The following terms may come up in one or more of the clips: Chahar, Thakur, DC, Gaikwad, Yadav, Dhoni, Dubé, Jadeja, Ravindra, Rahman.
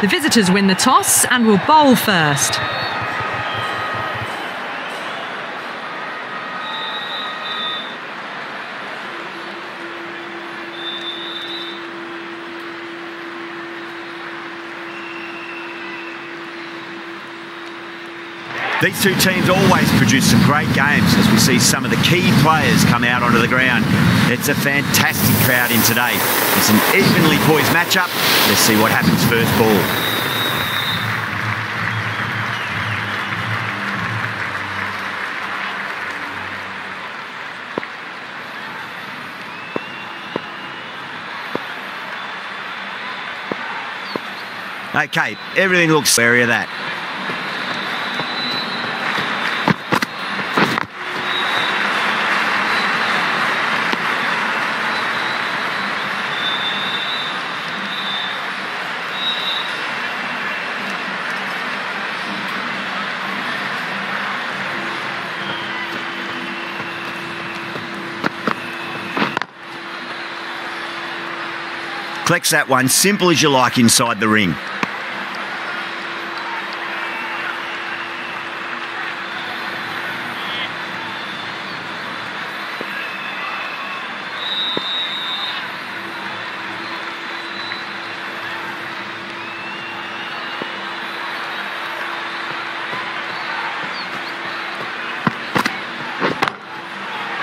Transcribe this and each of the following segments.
The visitors win the toss and will bowl first. These two teams always produce some great games as we see some of the key players come out onto the ground. It's a fantastic crowd in today. It's an evenly poised matchup. Let's see what happens first ball. Okay, everything looks wary of that. Collects that one, simple as you like, inside the ring.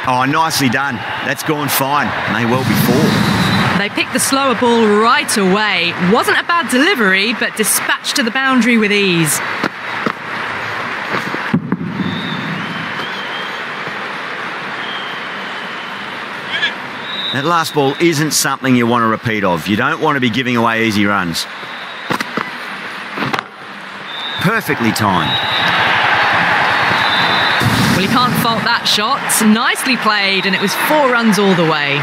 Oh, nicely done. That's gone fine. May well be four. They picked the slower ball right away. Wasn't a bad delivery, but dispatched to the boundary with ease. That last ball isn't something you want to repeat of. You don't want to be giving away easy runs. Perfectly timed. Well, you can't fault that shot. Nicely played, and it was 4 runs all the way.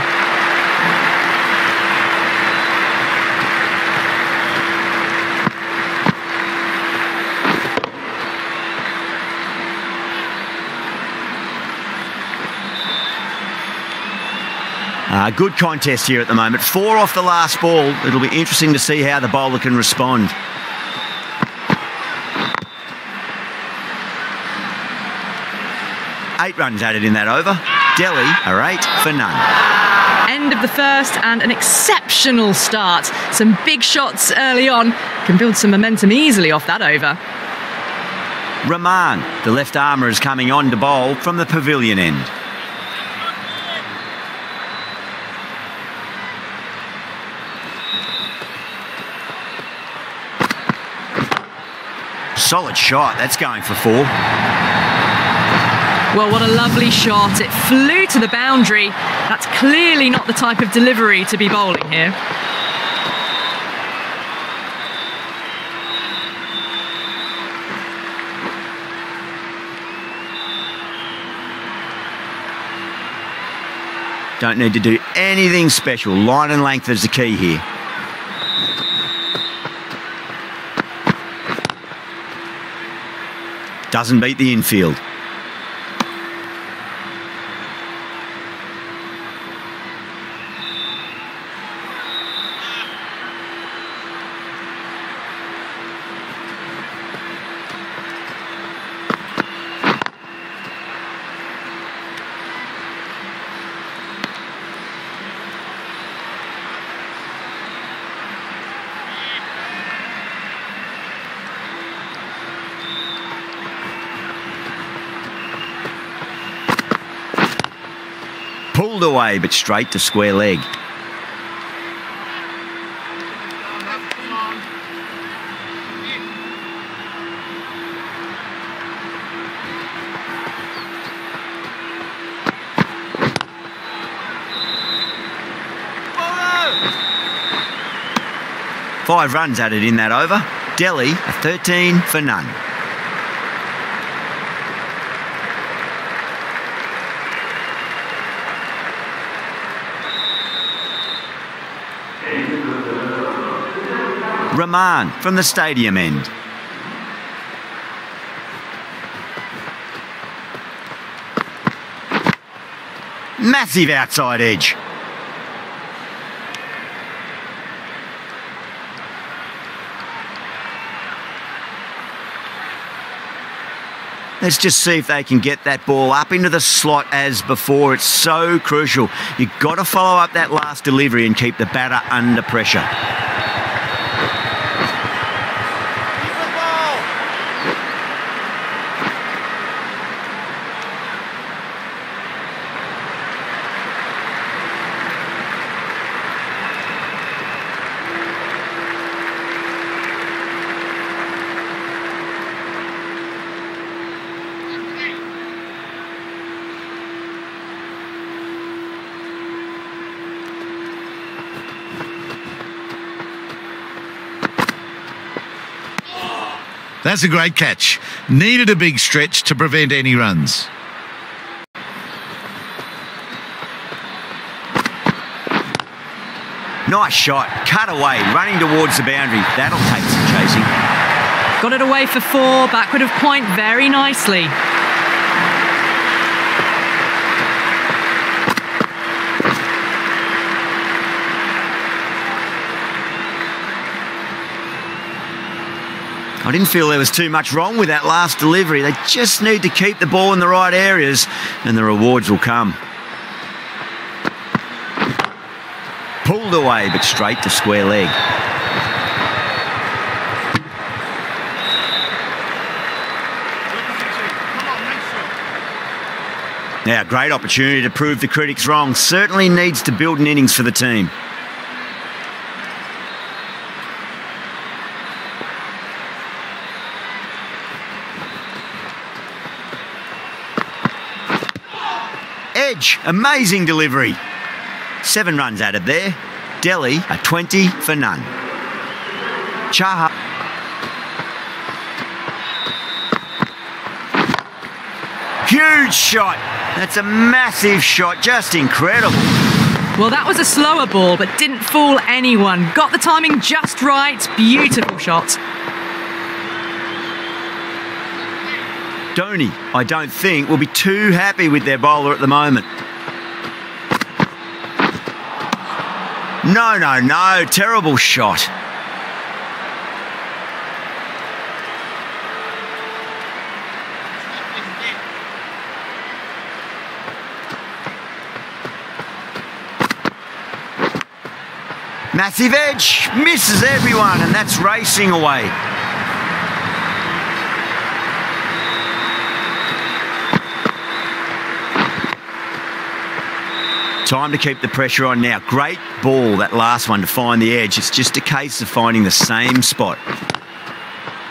Good contest here at the moment. 4 off the last ball. It'll be interesting to see how the bowler can respond. Eight runs added in that over. Delhi are 8 for none. End of the first and an exceptional start. Some big shots early on. Can build some momentum easily off that over. Rahman, the left armour, is coming on to bowl from the pavilion end. Solid shot, that's going for 4. Well, what a lovely shot. It flew to the boundary. That's clearly not the type of delivery to be bowling here. Don't need to do anything special. Line and length is the key here. Doesn't beat the infield. Pulled away, but straight to square leg. Follow. 5 runs added in that over. Delhi a 13 for none. Rahman from the stadium end. Massive outside edge. Let's just see if they can get that ball up into the slot as before. It's so crucial. You've got to follow up that last delivery and keep the batter under pressure. That's a great catch. Needed a big stretch to prevent any runs. Nice shot. Cut away, running towards the boundary. That'll take some chasing. Got it away for four. Backward of point very nicely. I didn't feel there was too much wrong with that last delivery. They just need to keep the ball in the right areas and the rewards will come. Pulled away, but straight to square leg. Now, great opportunity to prove the critics wrong. Certainly needs to build an innings for the team. Amazing delivery. 7 runs added there. Delhi a 20 for none. Chaha. Huge shot. That's a massive shot. Just incredible. Well, that was a slower ball, but didn't fool anyone. Got the timing just right. Beautiful shot. Dhoni, I don't think, will be too happy with their bowler at the moment. No. Terrible shot. Massive edge. Misses everyone, and that's racing away. Time to keep the pressure on now. Great ball, that last one, to find the edge. It's just a case of finding the same spot.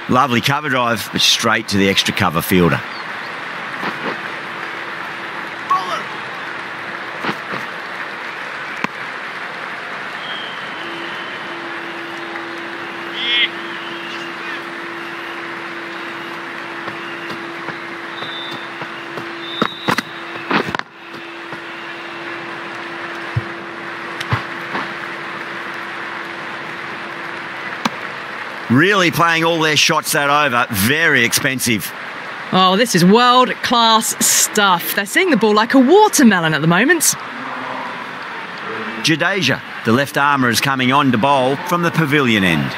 Lovely cover drive, but straight to the extra cover fielder. Really playing all their shots that over. Very expensive. Oh, this is world-class stuff. They're seeing the ball like a watermelon at the moment. Jadeja, the left armour, is coming on to bowl from the pavilion end.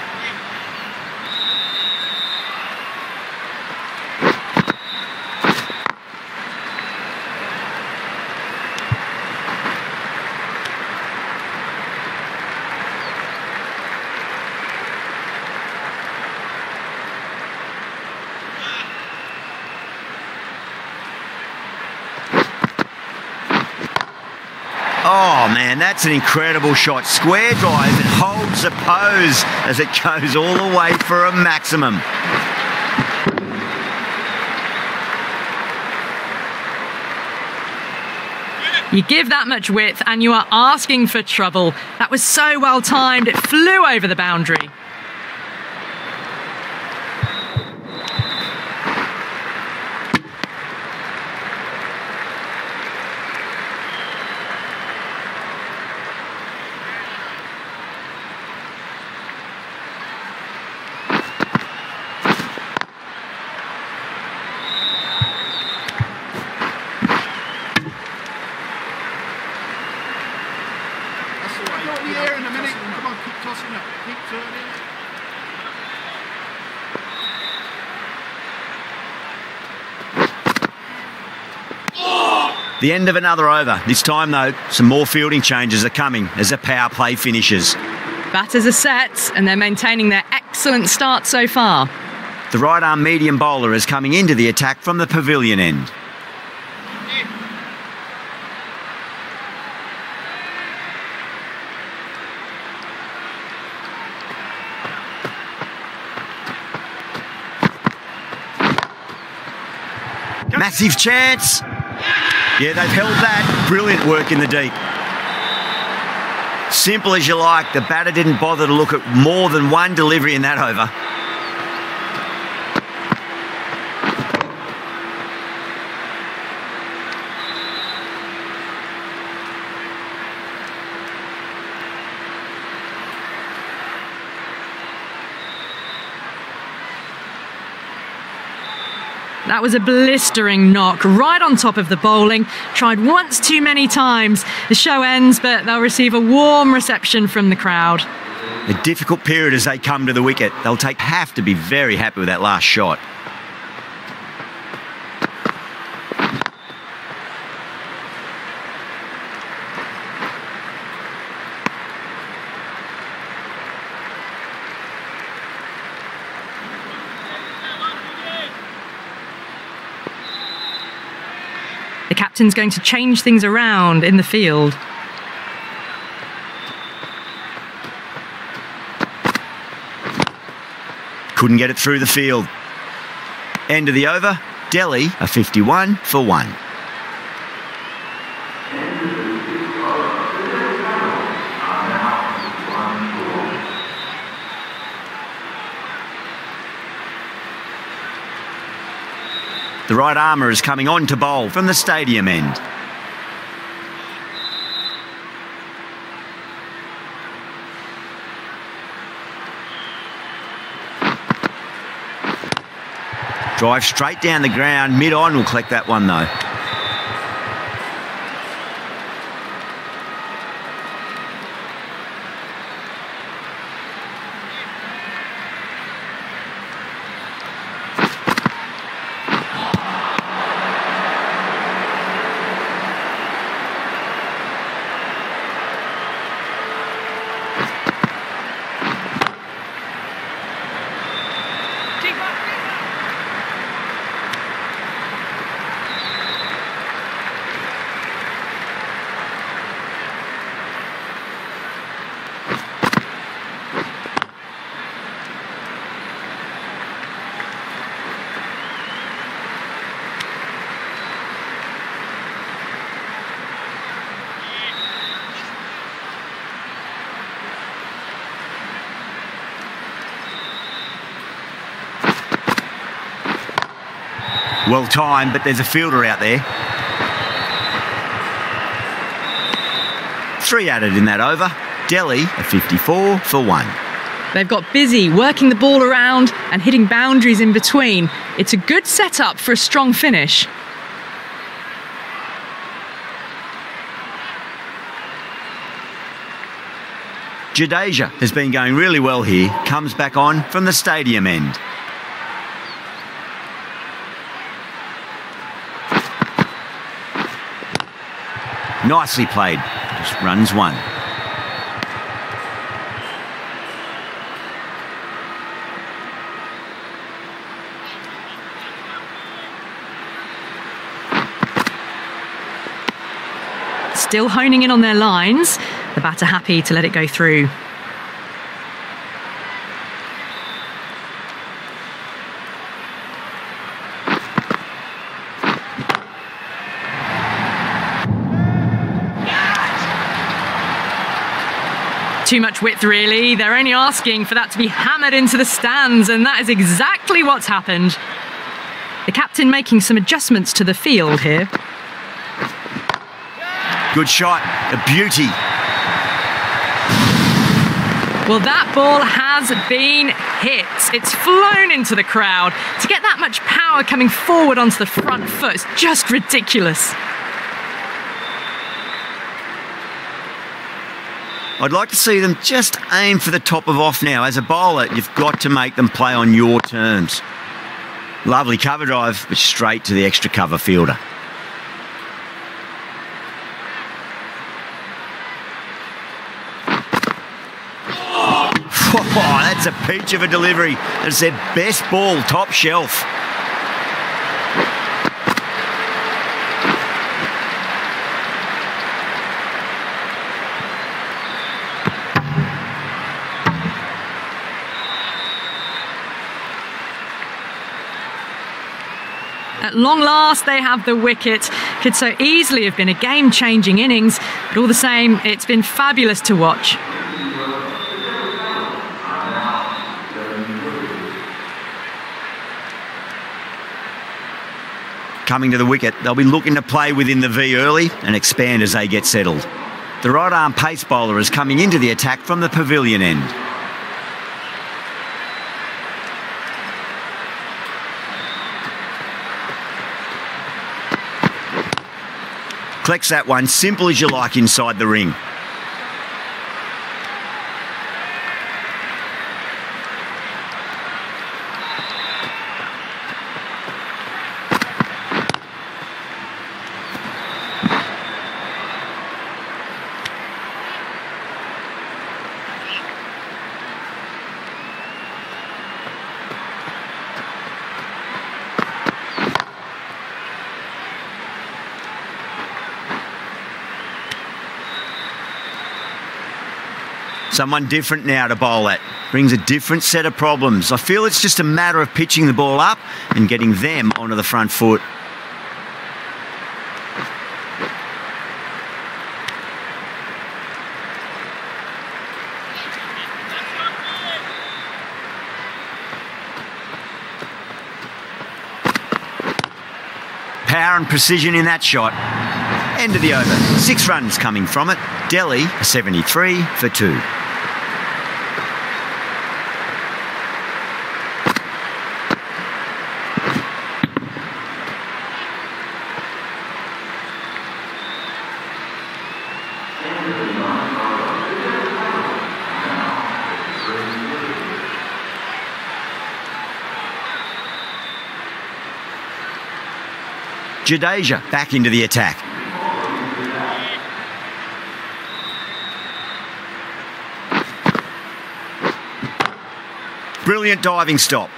And that's an incredible shot. Square drive and holds the pose as it goes all the way for a maximum. You give that much width and you are asking for trouble. That was so well timed, it flew over the boundary. Keep turning. The end of another over. This time, though, some more fielding changes are coming as the power play finishes. Batters are set and they're maintaining their excellent start so far. The right-arm medium bowler is coming into the attack from the pavilion end. Massive chance. Yeah, they've held that. Brilliant work in the deep. Simple as you like. The batter didn't bother to look at more than one delivery in that over. That was a blistering knock right on top of the bowling. Tried once too many times. The show ends, but they'll receive a warm reception from the crowd. A difficult period as they come to the wicket. They'll have to be very happy with that last shot. The captain's going to change things around in the field. Couldn't get it through the field. End of the over. Delhi a 51 for one. The right armour is coming on to bowl from the stadium end. Drive straight down the ground. Mid-on will collect that one though. Well timed, but there's a fielder out there. Three added in that over. Delhi a 54 for one. They've got busy working the ball around and hitting boundaries in between. It's a good setup for a strong finish. Jadeja has been going really well here. Comes back on from the stadium end. Nicely played, just runs one. Still honing in on their lines. The batter happy to let it go through. Too much width, really. They're only asking for that to be hammered into the stands, and that is exactly what's happened. The captain making some adjustments to the field here. Good shot, a beauty. Well, that ball has been hit. It's flown into the crowd. To get that much power coming forward onto the front foot is just ridiculous. I'd like to see them just aim for the top of off now. As a bowler, you've got to make them play on your terms. Lovely cover drive, but straight to the extra cover fielder. That's a peach of a delivery. It's their best ball, top shelf. At long last, they have the wicket. Could so easily have been a game-changing innings, but all the same, it's been fabulous to watch. Coming to the wicket, they'll be looking to play within the V early and expand as they get settled. The right-arm pace bowler is coming into the attack from the pavilion end. Collects that one, simple as you like, inside the ring. Someone different now to bowl at. Brings a different set of problems. I feel it's just a matter of pitching the ball up and getting them onto the front foot. Power and precision in that shot. End of the over. 6 runs coming from it. Delhi, a 73 for 2. Jadeja back into the attack. Brilliant diving stop.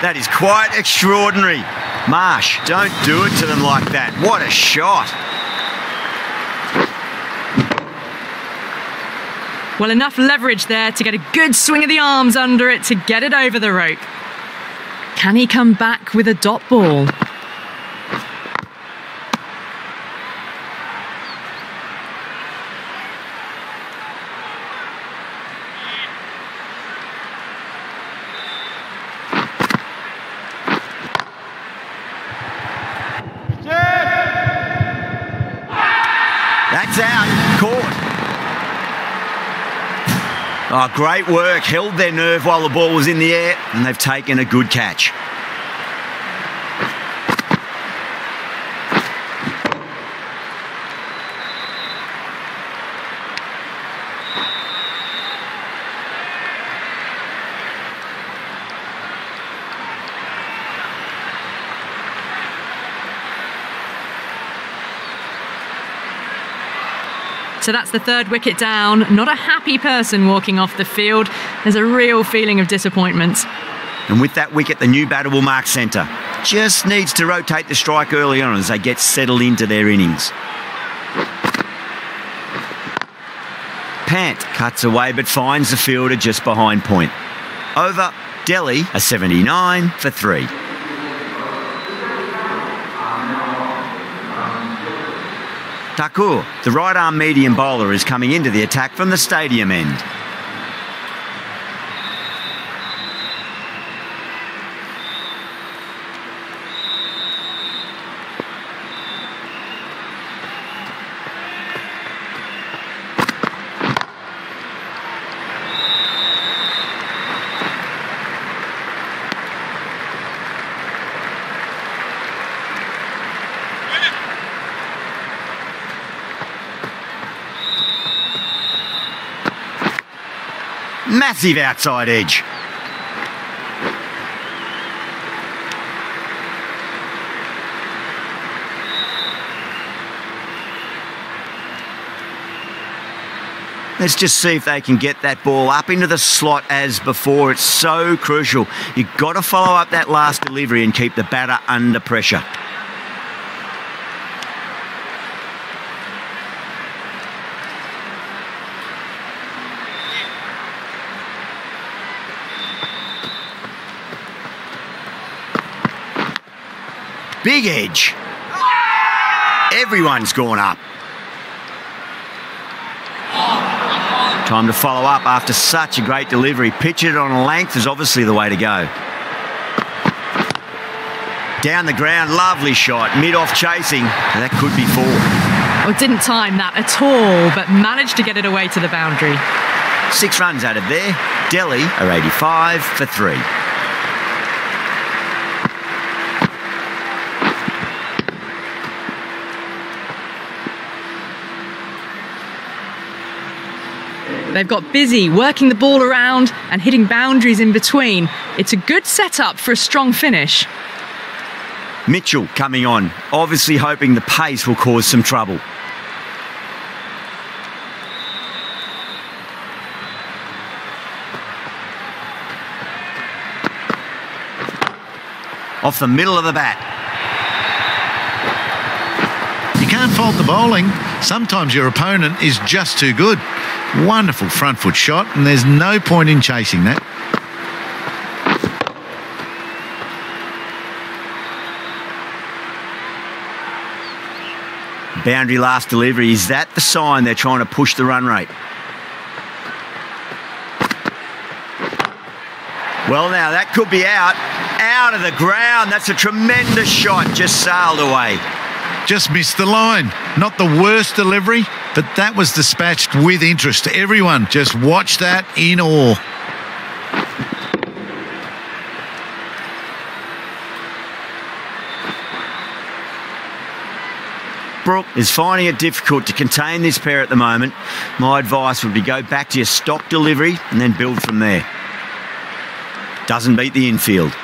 That is quite extraordinary. Marsh, don't do it to them like that. What a shot. Well, enough leverage there to get a good swing of the arms under it to get it over the rope. Can he come back with a dot ball? Oh, great work, held their nerve while the ball was in the air, and they've taken a good catch. So that's the third wicket down. Not a happy person walking off the field. There's a real feeling of disappointment. And with that wicket, the new batter will mark centre. Just needs to rotate the strike early on as they get settled into their innings. Pant cuts away but finds the fielder just behind point. Over, Delhi, a 79 for 3. Thakur, the right-arm medium bowler, is coming into the attack from the stadium end. massive outside edge. Let's just see if they can get that ball up into the slot as before. It's so crucial. You've got to follow up that last delivery and keep the batter under pressure. Big edge. Everyone's gone up. Time to follow up after such a great delivery. Pitch it on a length is obviously the way to go. Down the ground, lovely shot. Mid-off chasing. That could be four. Well, didn't time that at all, but managed to get it away to the boundary. 6 runs out of there. Delhi are 85 for 3. They've got busy working the ball around and hitting boundaries in between. It's a good setup for a strong finish. Mitchell coming on, obviously hoping the pace will cause some trouble. Off the middle of the bat. You can't fault the bowling. Sometimes your opponent is just too good. Wonderful front foot shot, and there's no point in chasing that. Boundary last delivery. Is that the sign they're trying to push the run rate? Well, now that could be out. Out of the ground. That's a tremendous shot. Just sailed away. Just missed the line. Not the worst delivery, but that was dispatched with interest. Everyone just watched that in awe. Brooke is finding it difficult to contain this pair at the moment. My advice would be go back to your stock delivery and then build from there. Doesn't beat the infield.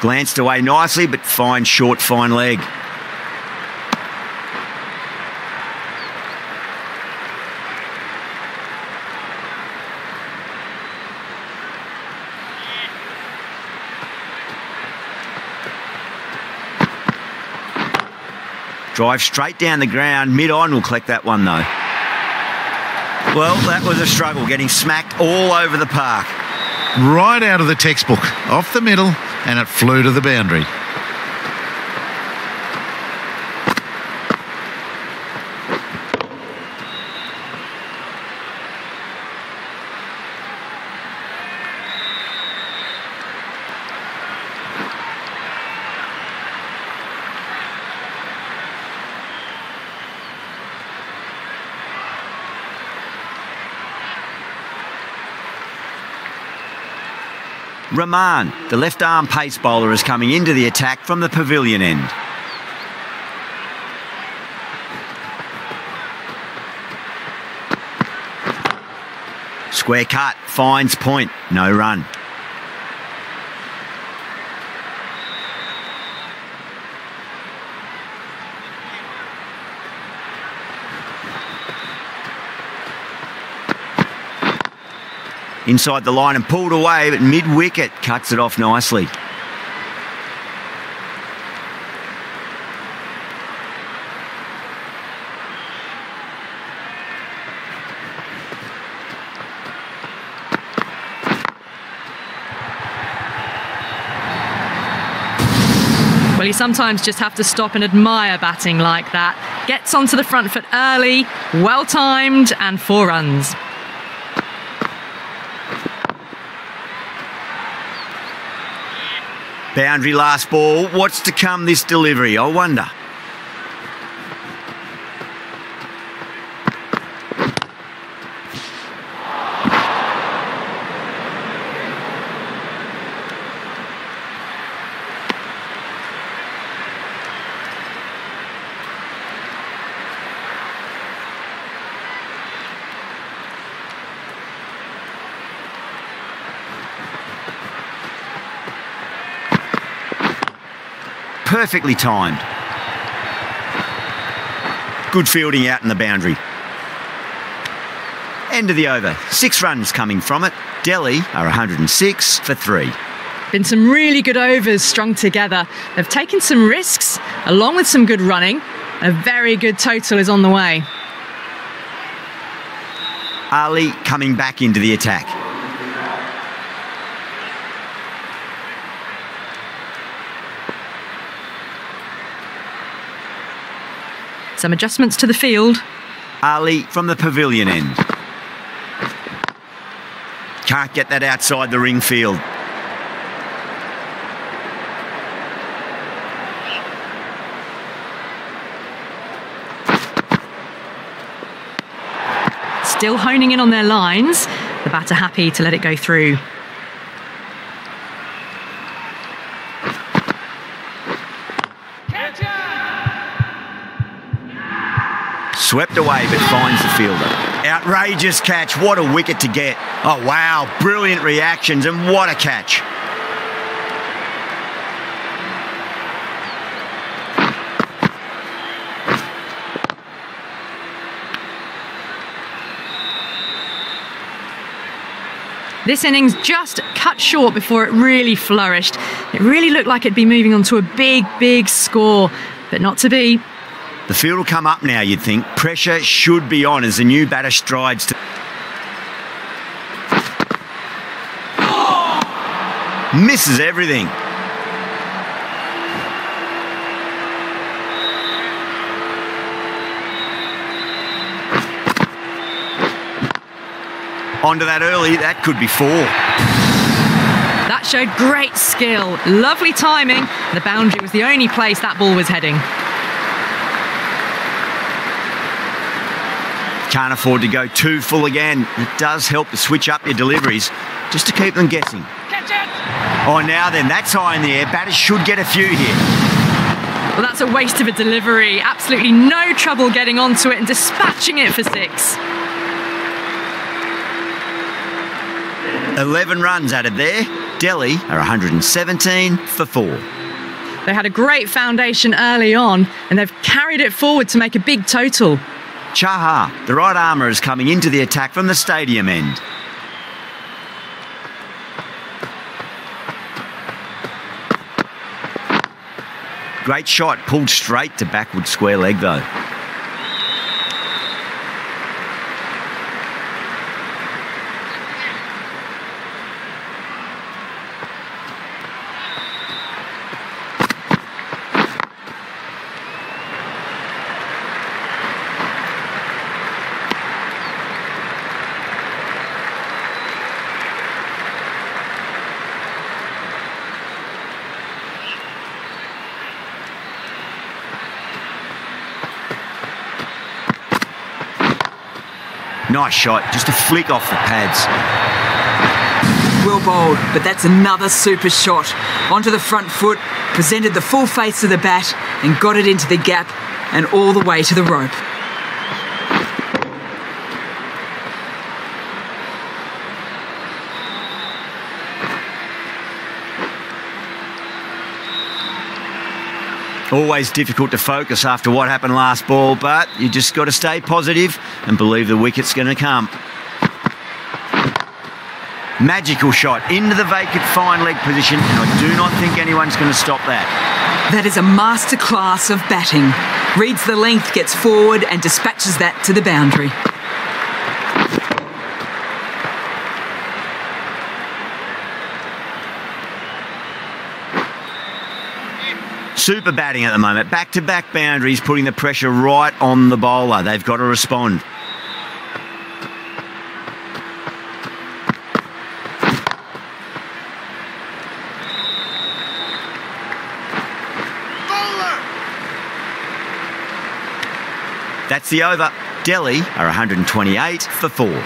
Glanced away nicely, but fine short, fine leg. Drive straight down the ground. Mid-on will collect that one, though. Well, that was a struggle, getting smacked all over the park. Right out of the textbook, off the middle. And it flew to the boundary. Rahman, the left-arm pace bowler, is coming into the attack from the pavilion end. Square cut, finds point, no run. Inside the line and pulled away, but mid-wicket cuts it off nicely. Well, you sometimes just have to stop and admire batting like that. Gets onto the front foot early, well-timed, and 4 runs. Boundary last ball. What's to come this delivery, I wonder? perfectly timed. Good fielding out in the boundary. End of the over. 6 runs coming from it. Delhi are 106 for 3. Been some really good overs strung together. They've taken some risks along with some good running. A very good total is on the way. Ali coming back into the attack. Some adjustments to the field. Ali from the pavilion end. Can't get that outside the ring field. Still honing in on their lines. The batter happy to let it go through. Swept away, but finds the fielder. Outrageous catch. What a wicket to get. Oh, wow. Brilliant reactions, and what a catch. This innings just cut short before it really flourished. It really looked like it'd be moving on to a big, big score, but not to be. The field will come up now, you'd think. Pressure should be on as the new batter strides to... Oh! Misses everything. Onto that early, that could be 4. That showed great skill, lovely timing. The boundary was the only place that ball was heading. Can't afford to go too full again. It does help to switch up your deliveries just to keep them guessing. Catch it! Oh, now then, that's high in the air. Batters should get a few here. Well, that's a waste of a delivery. Absolutely no trouble getting onto it and dispatching it for 6. 11 runs added there. Delhi are 117 for 4. They had a great foundation early on, and they've carried it forward to make a big total. Chahar, the right armour, is coming into the attack from the stadium end. Great shot, pulled straight to backward square leg though. Nice shot, just a flick off the pads. Well bowled, but that's another super shot. Onto the front foot, presented the full face of the bat and got it into the gap and all the way to the rope. Always difficult to focus after what happened last ball, but you just got to stay positive and believe the wicket's going to come. Magical shot into the vacant fine leg position, and I do not think anyone's going to stop that. That is a masterclass of batting. Reads the length, gets forward and dispatches that to the boundary. Super batting at the moment. Back-to-back boundaries, putting the pressure right on the bowler. They've got to respond. Bowler! That's the over. Delhi are 128 for 4.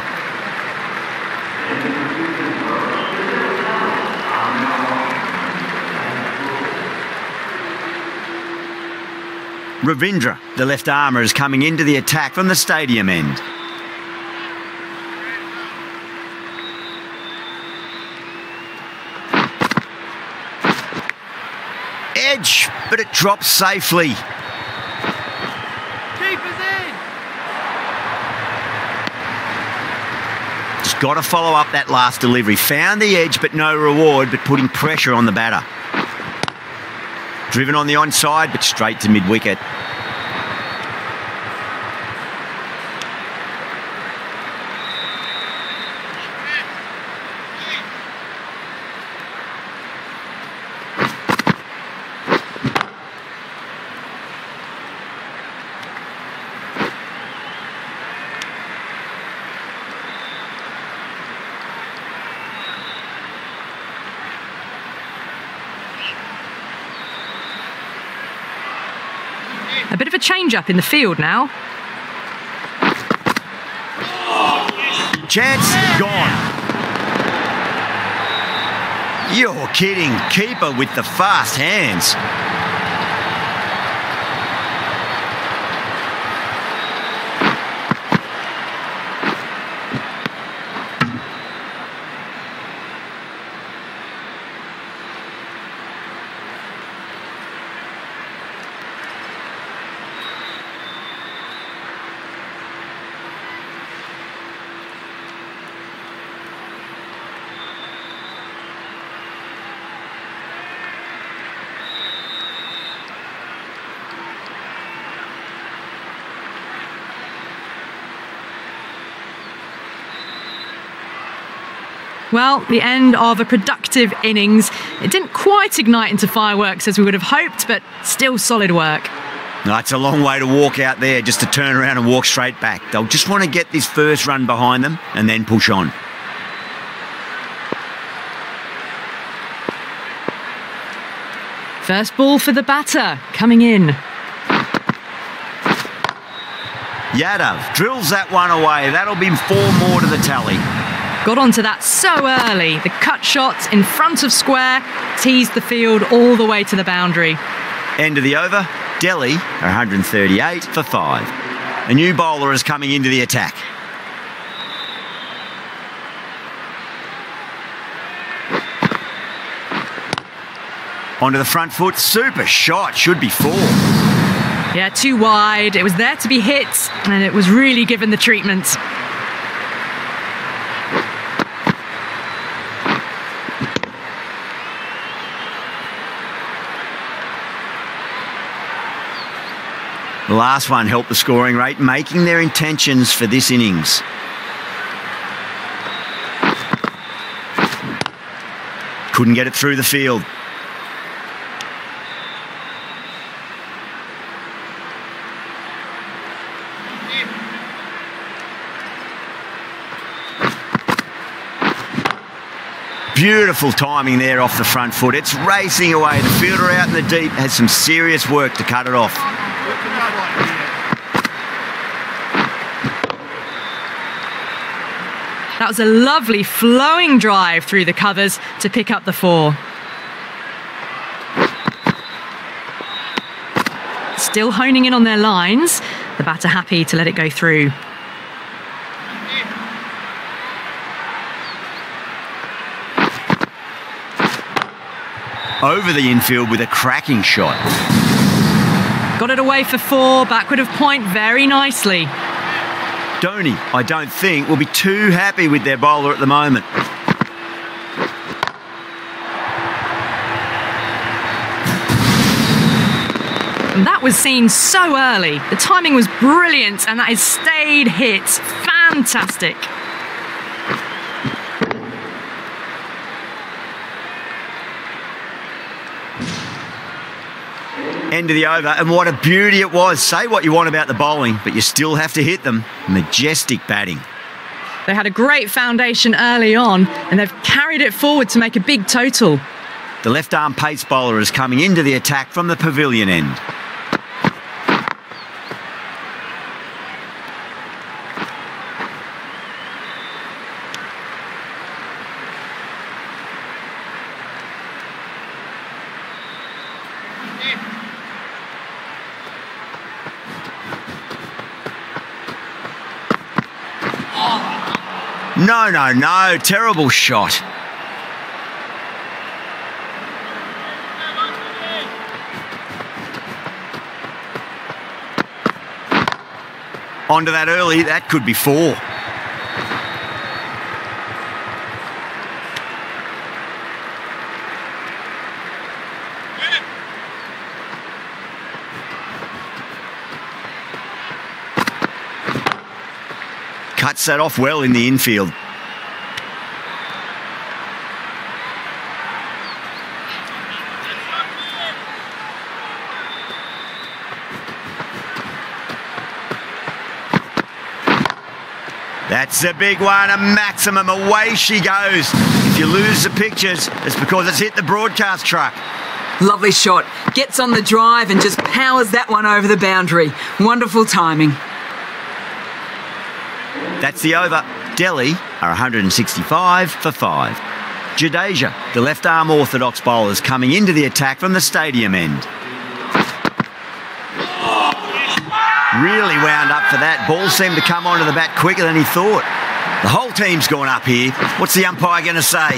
Ravindra, the left armour, is coming into the attack from the stadium end. Edge, but it drops safely. Keeper's in. Just got to follow up that last delivery. Found the edge, but no reward, but putting pressure on the batter. Driven on the onside, but straight to mid-wicket. A bit of a change-up in the field now. Chance gone. You're kidding. Keeper with the fast hands. Well, the end of a productive innings. It didn't quite ignite into fireworks as we would have hoped, but still solid work. No, it's a long way to walk out there just to turn around and walk straight back. They'll just want to get this first run behind them and then push on. First ball for the batter, coming in. Yadav drills that one away. That'll be four more to the tally. Got onto that so early. The cut shot in front of square teased the field all the way to the boundary. End of the over. Delhi 138 for 5. A new bowler is coming into the attack. Onto the front foot. Super shot. Should be 4. Yeah, too wide. It was there to be hit, and it was really given the treatment. The last one helped the scoring rate, making their intentions for this innings. Couldn't get it through the field. Beautiful timing there off the front foot. It's racing away. The fielder out in the deep has some serious work to cut it off. That was a lovely flowing drive through the covers to pick up the 4. Still honing in on their lines. The batter happy to let it go through. Over the infield with a cracking shot. Got it away for 4, backward of point very nicely. Dhoni, I don't think, will be too happy with their bowler at the moment. And that was seen so early. The timing was brilliant, and that is stayed hit. Fantastic. End of the over, and what a beauty it was. Say what you want about the bowling, but you still have to hit them. Majestic batting. They had a great foundation early on, and they've carried it forward to make a big total. The left-arm pace bowler is coming into the attack from the pavilion end. No, no, no. Terrible shot. Onto that early, that could be four. Cuts that off well in the infield. That's a big one, a maximum. Away she goes. If you lose the pictures, it's because it's hit the broadcast truck. Lovely shot. Gets on the drive and just powers that one over the boundary. Wonderful timing. That's the over. Delhi are 165 for 5. Jadeja, the left-arm orthodox bowler, is coming into the attack from the stadium end. Really wound up for that. Ball seemed to come onto the bat quicker than he thought. The whole team's gone up here. What's the umpire going to say?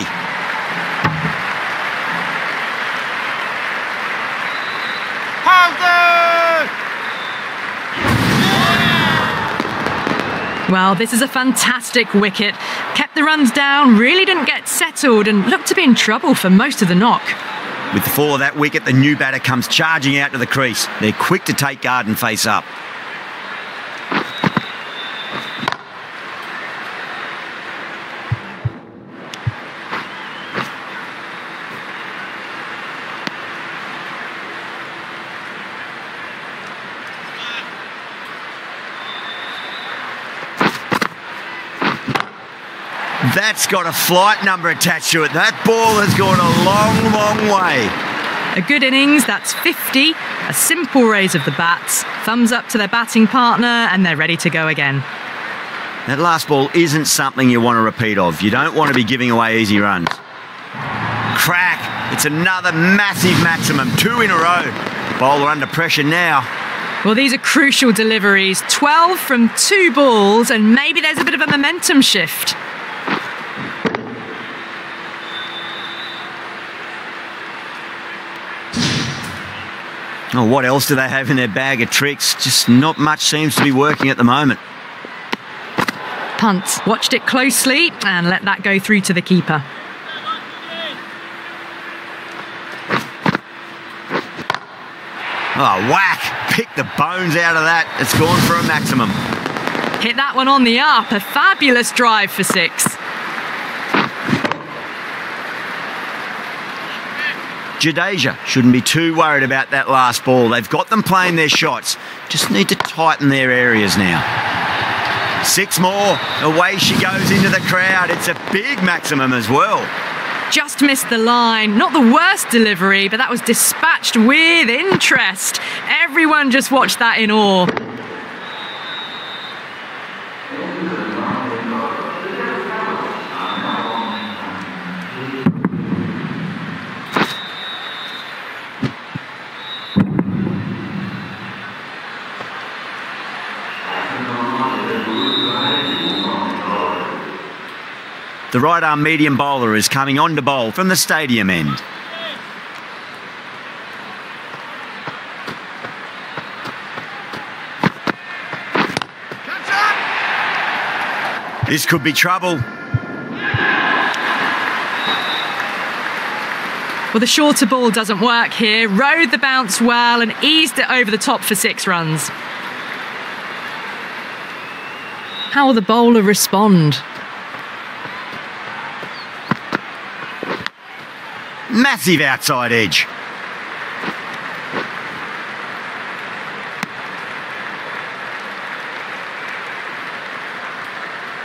Well, this is a fantastic wicket. Kept the runs down, really didn't get settled and looked to be in trouble for most of the knock. With the fall of that wicket, the new batter comes charging out to the crease. They're quick to take guard and face up. That's got a flight number attached to it. That ball has gone a long, long way. A good innings, that's 50. A simple raise of the bats. Thumbs up to their batting partner and they're ready to go again. That last ball isn't something you want to repeat of. You don't want to be giving away easy runs. Crack. It's another massive maximum. 2 in a row. Bowler under pressure now. Well, these are crucial deliveries. 12 from 2 balls and maybe there's a bit of a momentum shift. Oh, what else do they have in their bag of tricks? Just not much seems to be working at the moment. Punt. Watched it closely and let that go through to the keeper. Oh, whack. Pick the bones out of that. It's gone for a maximum. Hit that one on the up. A fabulous drive for 6. Jadeja shouldn't be too worried about that last ball. They've got them playing their shots. Just need to tighten their areas now. 6 more. Away she goes into the crowd. It's a big maximum as well. Just missed the line. Not the worst delivery, but that was dispatched with interest. Everyone just watched that in awe. The right-arm medium bowler is coming on to bowl from the stadium end. This could be trouble. Well, the shorter ball doesn't work here. Rode the bounce well and eased it over the top for 6 runs. How will the bowler respond? Massive outside edge.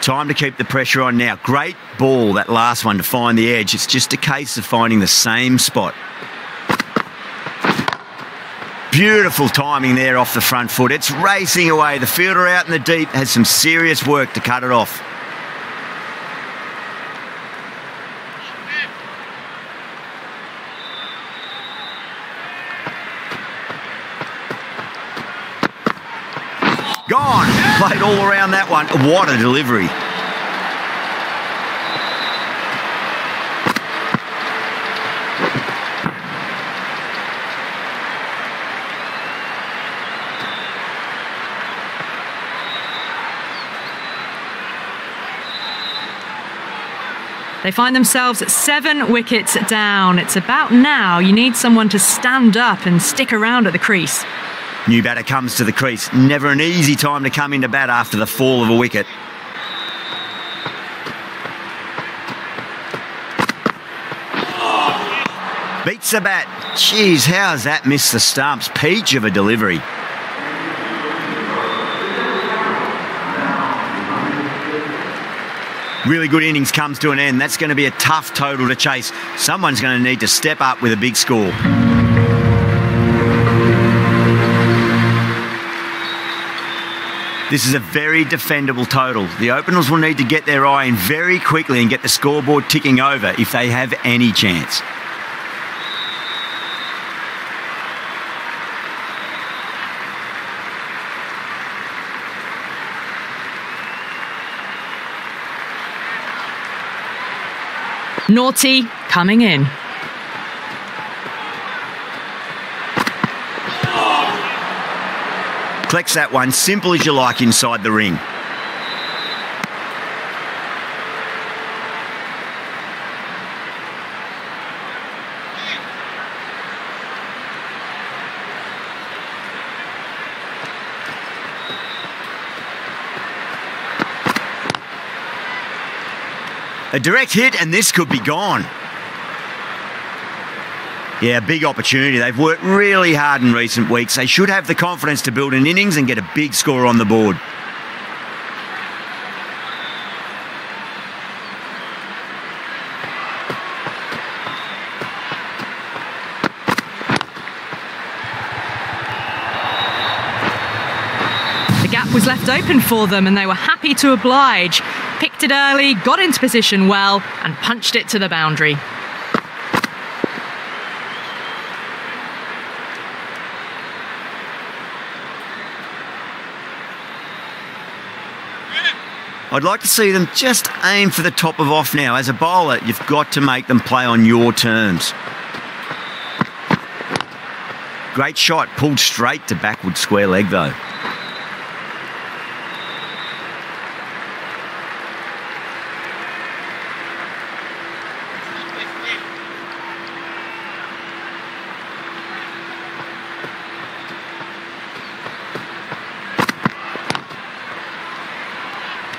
Time to keep the pressure on now. Great ball, that last one, to find the edge. It's just a case of finding the same spot. Beautiful timing there off the front foot. It's racing away. The fielder out in the deep has some serious work to cut it off. Gone. Played all around that one. What a delivery. They find themselves 7 wickets down. It's about now. You need someone to stand up and stick around at the crease. New batter comes to the crease. Never an easy time to come into bat after the fall of a wicket. Beats the bat. Jeez, how's that missed the stumps? Peach of a delivery. Really good innings comes to an end. That's going to be a tough total to chase. Someone's going to need to step up with a big score. This is a very defendable total. The openers will need to get their eye in very quickly and get the scoreboard ticking over if they have any chance. Naughty coming in. Collects that one, simple as you like, inside the ring. A direct hit and this could be gone. Yeah, big opportunity. They've worked really hard in recent weeks. They should have the confidence to build an innings and get a big score on the board. The gap was left open for them and they were happy to oblige. Picked it early, got into position well, and punched it to the boundary. I'd like to see them just aim for the top of off now. As a bowler, you've got to make them play on your terms. Great shot, pulled straight to backward square leg though.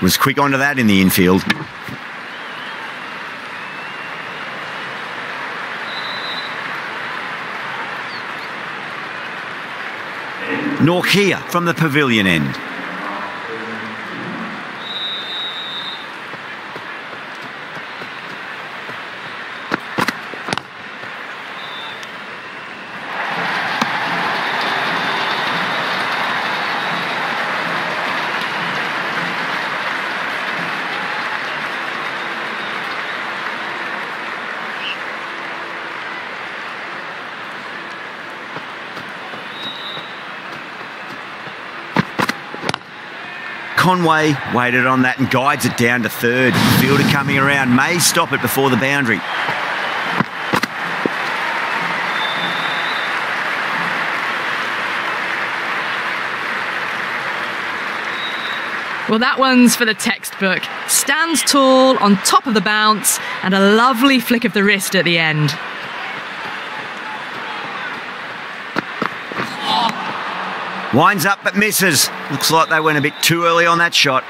Was quick onto that in the infield. Norkia from the pavilion end. Conway waited on that and guides it down to third. Fielder coming around may stop it before the boundary. Well, that one's for the textbook. Stands tall on top of the bounce and a lovely flick of the wrist at the end. Winds up but misses. Looks like they went a bit too early on that shot.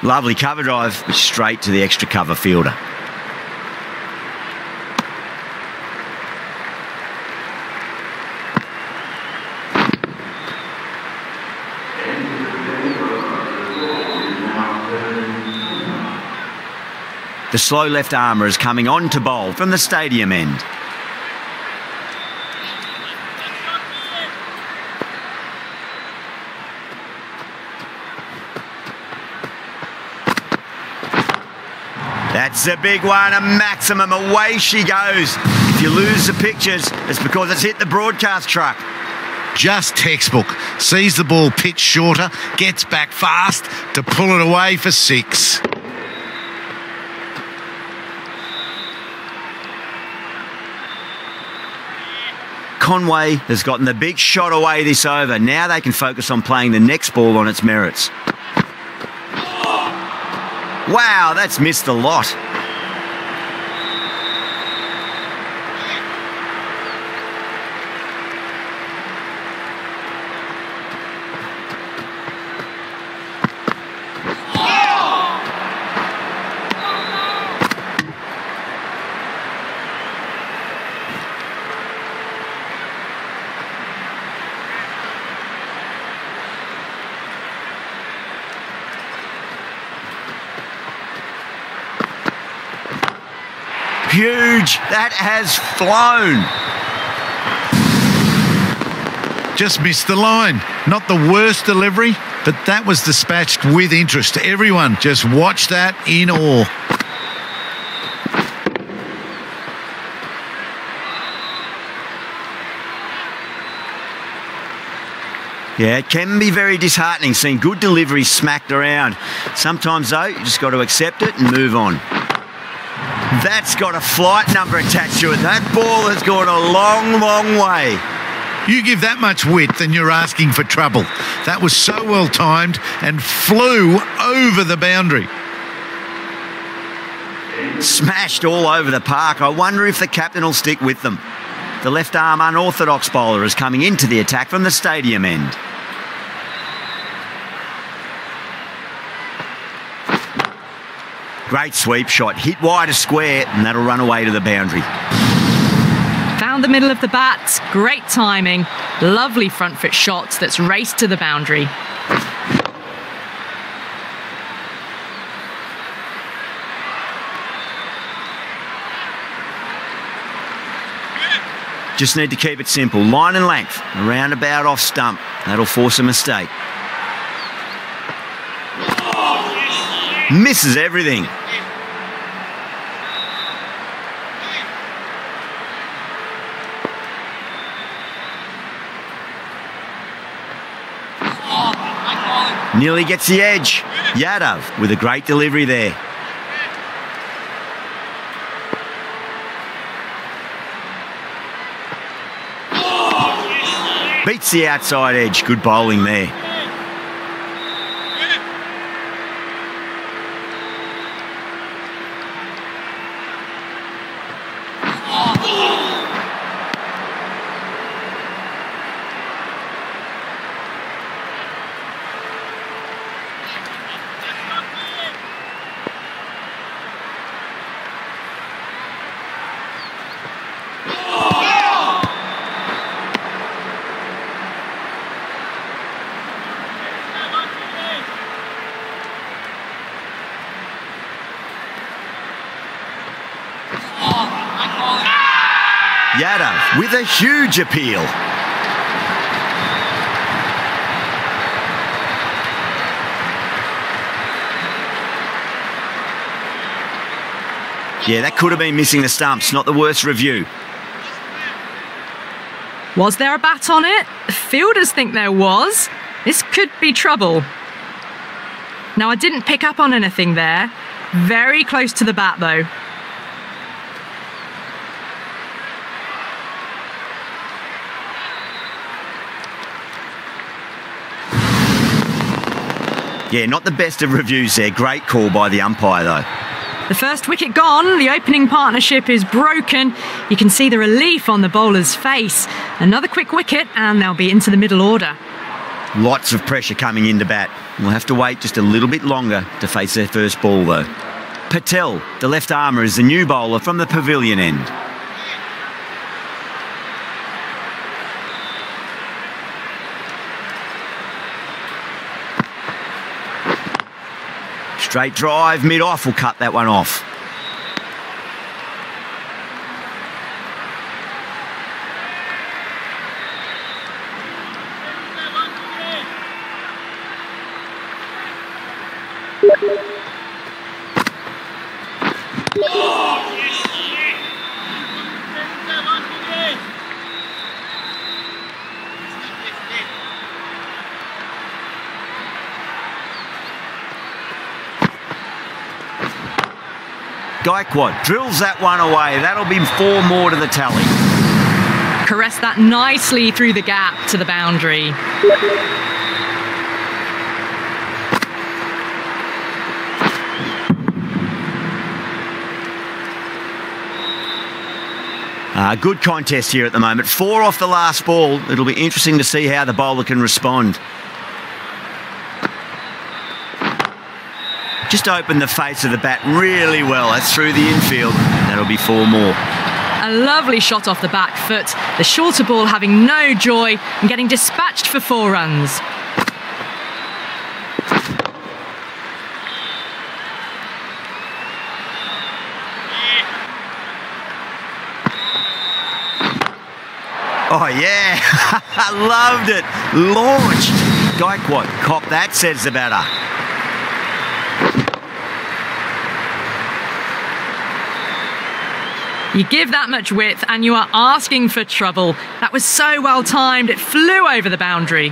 Lovely cover drive, straight to the extra cover fielder. The slow left armour is coming on to bowl from the stadium end. That's a big one, a maximum. Away she goes. If you lose the pictures, it's because it's hit the broadcast truck. Just textbook. Sees the ball pitch shorter, gets back fast to pull it away for six. Conway has gotten the big shot away this over. Now they can focus on playing the next ball on its merits. Wow, that's missed a lot. Huge. That has flown. Just missed the line. Not the worst delivery, but that was dispatched with interest. Everyone just watched that in awe. Yeah, it can be very disheartening seeing good deliveries smacked around. Sometimes, though, you just got to accept it and move on. That's got a flight number attached to it. That ball has gone a long, long way. You give that much width and you're asking for trouble. That was so well timed and flew over the boundary. Smashed all over the park. I wonder if the captain will stick with them. The left-arm unorthodox bowler is coming into the attack from the stadium end. Great sweep shot, hit wide of square, and that'll run away to the boundary. Found the middle of the bat, great timing. Lovely front foot shot that's raced to the boundary. Just need to keep it simple, line and length, a roundabout off stump. That'll force a mistake. Misses everything. Nearly gets the edge. Yadav with a great delivery there. Beats the outside edge. Good bowling there. Yadav with a huge appeal. Yeah, that could have been missing the stumps. Not the worst review. Was there a bat on it? Fielders think there was. This could be trouble. Now, I didn't pick up on anything there. Very close to the bat, though. Yeah, not the best of reviews there. Great call by the umpire, though. The first wicket gone. The opening partnership is broken. You can see the relief on the bowler's face. Another quick wicket and they'll be into the middle order. Lots of pressure coming into bat. We'll have to wait just a little bit longer to face their first ball, though. Patel, the left armer, is the new bowler from the pavilion end. Straight drive, mid-off, will cut that one off. Gaikwad drills that one away. That'll be four more to the tally. Caressed that nicely through the gap to the boundary. Good contest here at the moment. Four off the last ball. It'll be interesting to see how the bowler can respond. Just opened the face of the bat really well. That's through the infield. That'll be four more. A lovely shot off the back foot. The shorter ball having no joy and getting dispatched for 4 runs. Oh, yeah. I loved it. Launched. Gaikwad cop that, says the batter. You give that much width and you are asking for trouble. That was so well timed. It flew over the boundary.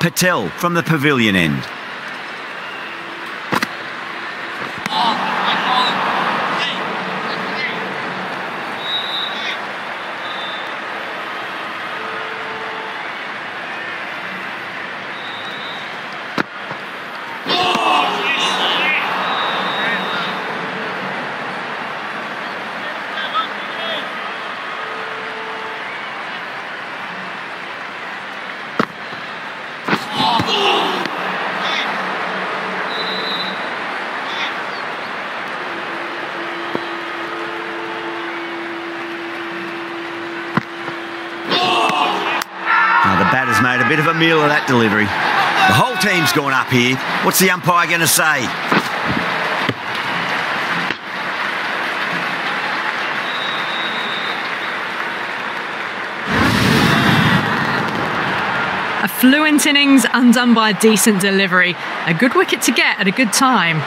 Patel from the pavilion end. Batter's made a bit of a meal of that delivery. The whole team's gone up here. What's the umpire going to say? A fluent innings undone by decent delivery. A good wicket to get at a good time.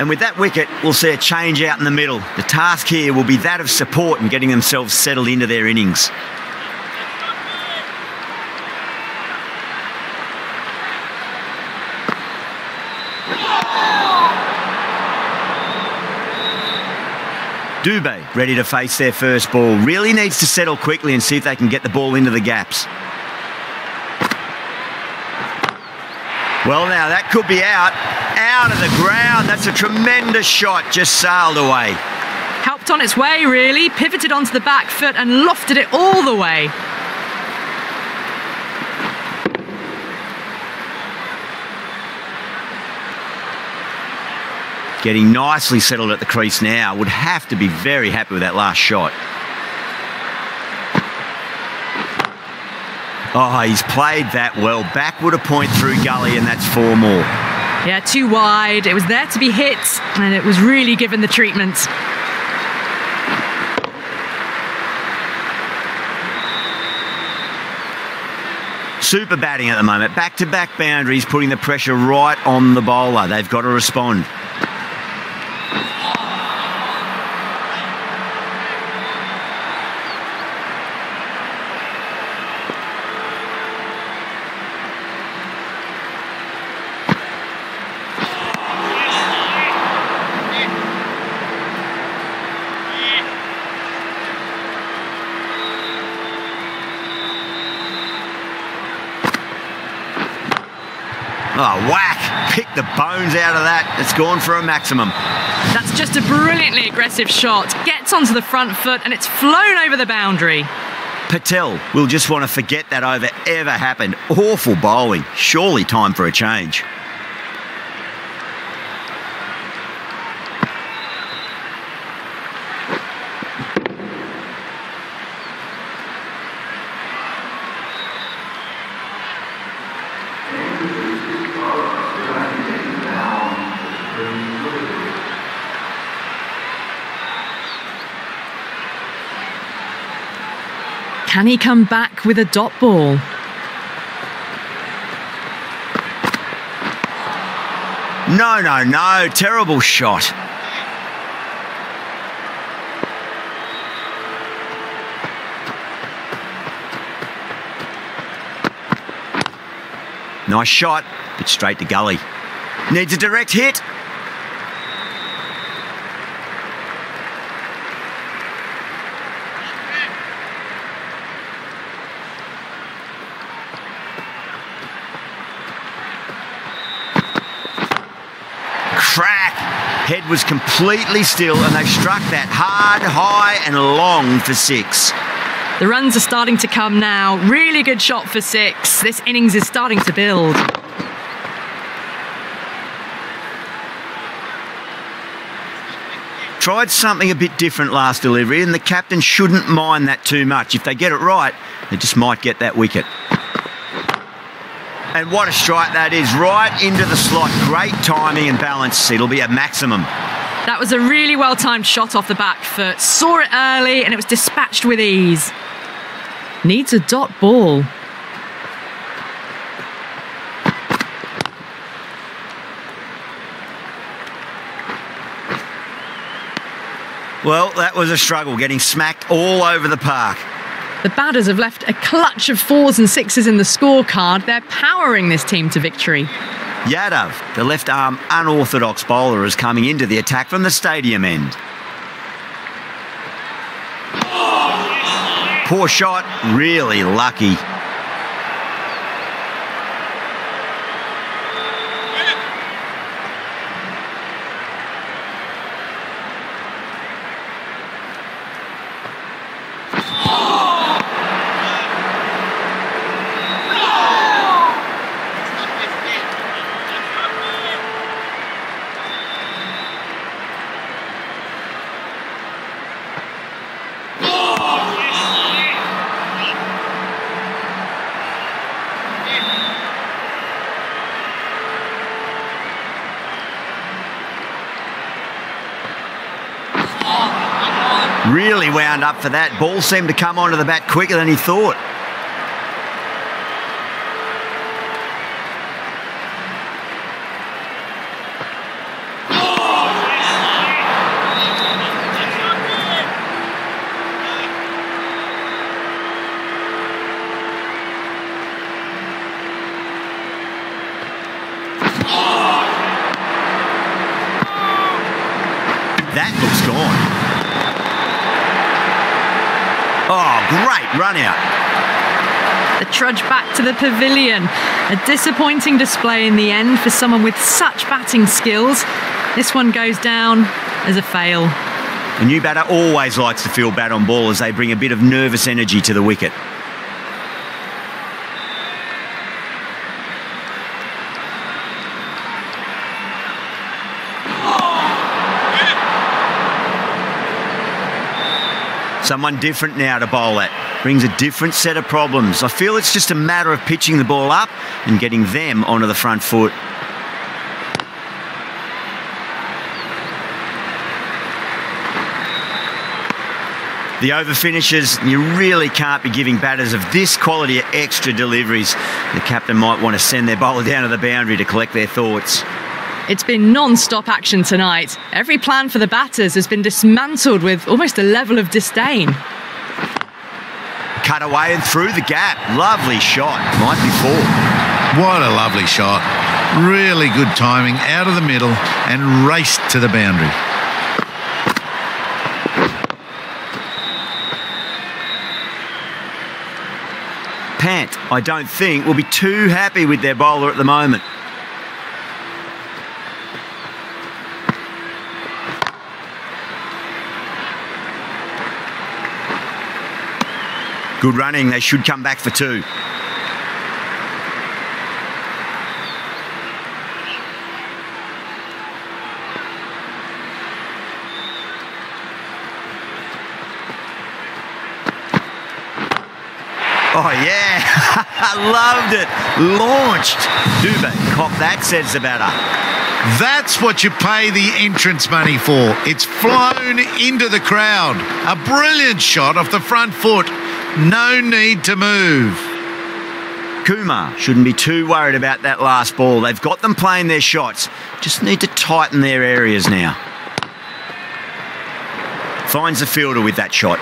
And with that wicket, we'll see a change out in the middle. The task here will be that of support and getting themselves settled into their innings. Dubé ready to face their first ball. Really needs to settle quickly and see if they can get the ball into the gaps. Well, now that could be out. Out of the ground. That's a tremendous shot. Just sailed away. Helped on its way, really. Pivoted onto the back foot and lofted it all the way. Getting nicely settled at the crease now. Would have to be very happy with that last shot. Oh, he's played that well. Backward a point through gully, and that's 4 more. Yeah, too wide. It was there to be hit, and it was really given the treatment. Super batting at the moment. Back-to-back boundaries, putting the pressure right on the bowler. They've got to respond. Oh, whack! Pick the bones out of that. It's gone for a maximum. That's just a brilliantly aggressive shot. Gets onto the front foot and it's flown over the boundary. Patel will just want to forget that over ever happened. Awful bowling. Surely time for a change. Can he come back with a dot ball? No, no, no. Terrible shot. Nice shot, but straight to gully. Needs a direct hit. Head was completely still and they've struck that hard, high and long for six. The runs are starting to come now. Really good shot for six. This innings is starting to build. Tried something a bit different last delivery, and the captain shouldn't mind that too much. If they get it right, they just might get that wicket. And what a strike that is, right into the slot. Great timing and balance. It'll be a maximum. That was a really well-timed shot off the back foot. Saw it early and it was dispatched with ease. Needs a dot ball. Well, that was a struggle, getting smacked all over the park. The batters have left a clutch of fours and sixes in the scorecard. They're powering this team to victory. Yadav, the left-arm unorthodox bowler, is coming into the attack from the stadium end. Poor shot, really lucky. Really wound up for that. Ball seemed to come onto the bat quicker than he thought. That looks gone. Oh, great run out. The trudge back to the pavilion. A disappointing display in the end for someone with such batting skills. This one goes down as a fail. The new batter always likes to field bat on ball as they bring a bit of nervous energy to the wicket. Someone different now to bowl at. Brings a different set of problems. I feel it's just a matter of pitching the ball up and getting them onto the front foot. The over finishes, you really can't be giving batters of this quality extra deliveries. The captain might want to send their bowler down to the boundary to collect their thoughts. It's been non-stop action tonight. Every plan for the batters has been dismantled with almost a level of disdain. Cut away and through the gap. Lovely shot. Might be four. What a lovely shot. Really good timing. Out of the middle and raced to the boundary. Pant, I don't think, will be too happy with their bowler at the moment. Good running, they should come back for two. Oh yeah, loved it, launched. Dubé, cop that, says the batter. That's what you pay the entrance money for. It's flown into the crowd. A brilliant shot off the front foot. No need to move. Kumar shouldn't be too worried about that last ball. They've got them playing their shots. Just need to tighten their areas now. Finds the fielder with that shot.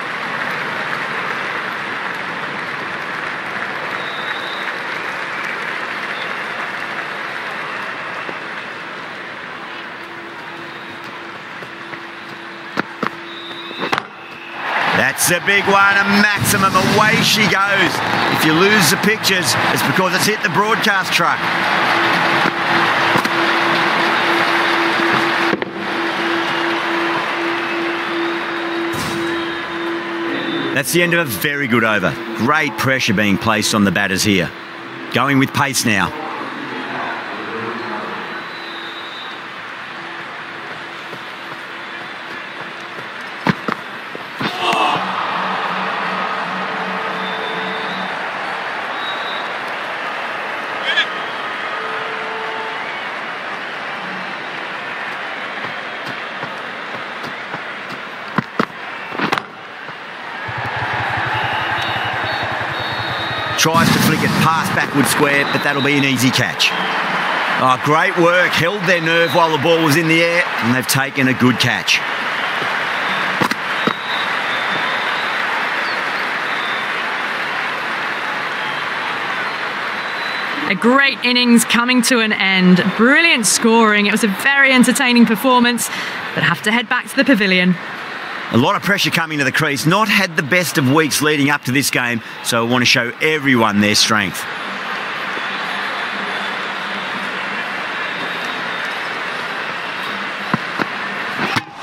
That's a big one, a maximum, away she goes. If you lose the pictures, it's because it's hit the broadcast truck. That's the end of a very good over. Great pressure being placed on the batters here. Going with pace now. Tries to flick it past backward square, but that'll be an easy catch. Oh, great work. Held their nerve while the ball was in the air, and they've taken a good catch. A great innings coming to an end. Brilliant scoring. It was a very entertaining performance, but have to head back to the pavilion. A lot of pressure coming to the crease. Not had the best of weeks leading up to this game, so I want to show everyone their strength.